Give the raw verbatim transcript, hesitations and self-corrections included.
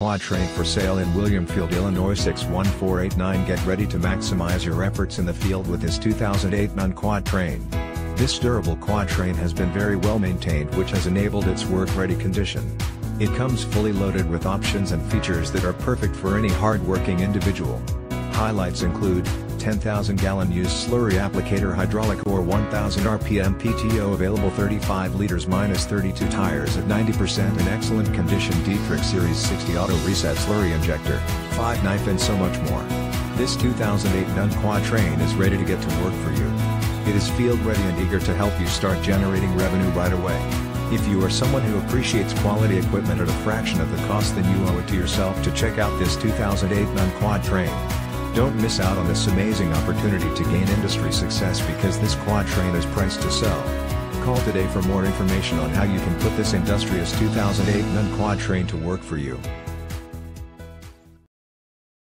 Quad Trade for sale in Williamfield, Illinois six one four eight nine. Get ready to maximize your efforts in the field with this two thousand eight Nuhn quad train. This durable quad train has been very well maintained, which has enabled its work-ready condition. It comes fully loaded with options and features that are perfect for any hard-working individual. Highlights include ten thousand gallon used slurry applicator, hydraulic or one thousand R P M P T O, available thirty-five liters minus thirty-two tires at ninety percent, in excellent condition Dietrich Series sixty auto reset slurry injector, five knife, and so much more. This two thousand eight Nuhn quad train is ready to get to work for you. It is field ready and eager to help you start generating revenue right away. If you are someone who appreciates quality equipment at a fraction of the cost, then you owe it to yourself to check out this two thousand eight Nuhn quad train. Don't miss out on this amazing opportunity to gain industry success, because this quad train is priced to sell. Call today for more information on how you can put this industrious two thousand eight Nuhn quad train to work for you.